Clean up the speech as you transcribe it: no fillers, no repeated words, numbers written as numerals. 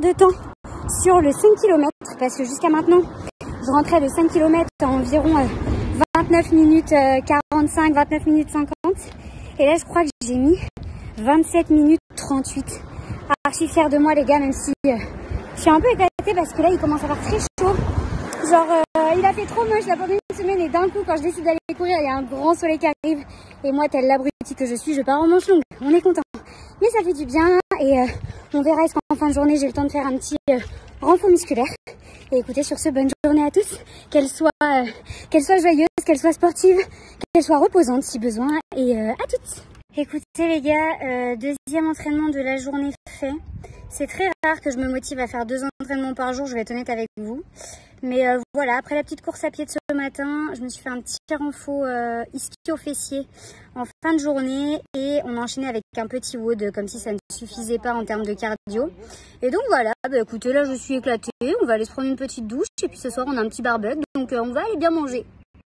de temps sur le 5 km parce que jusqu'à maintenant je rentrais le 5 km à environ 29 minutes 45, 29 minutes 50 et là je crois que j'ai mis 27 minutes 38. Archi fière de moi les gars, même si je suis un peu éclatée parce que là il commence à faire très chaud, genre il a fait trop moche là pendant une semaine et d'un coup quand je décide d'aller courir il y a un grand soleil qui arrive et moi telle l'abruti que je suis je pars en manche longue. On est content mais ça fait du bien et on verra est-ce qu'en fin de journée j'ai le temps de faire un petit renfort musculaire. Et écoutez, sur ce, bonne journée à tous, qu'elle soit joyeuse, qu'elle soit sportive, qu'elle soit reposante si besoin et à toutes. Écoutez les gars, deuxième entraînement de la journée fait. C'est très rare que je me motive à faire 2 entraînements par jour, je vais être honnête avec vous. Mais voilà, après la petite course à pied de ce matin, je me suis fait un petit renfort ischio-fessier en fin de journée et on enchaînait avec un petit WOD comme si ça ne suffisait pas en termes de cardio. Et donc voilà, bah, écoutez, là je suis éclatée, on va aller se prendre une petite douche et puis ce soir on a un petit barbecue, donc on va aller bien manger.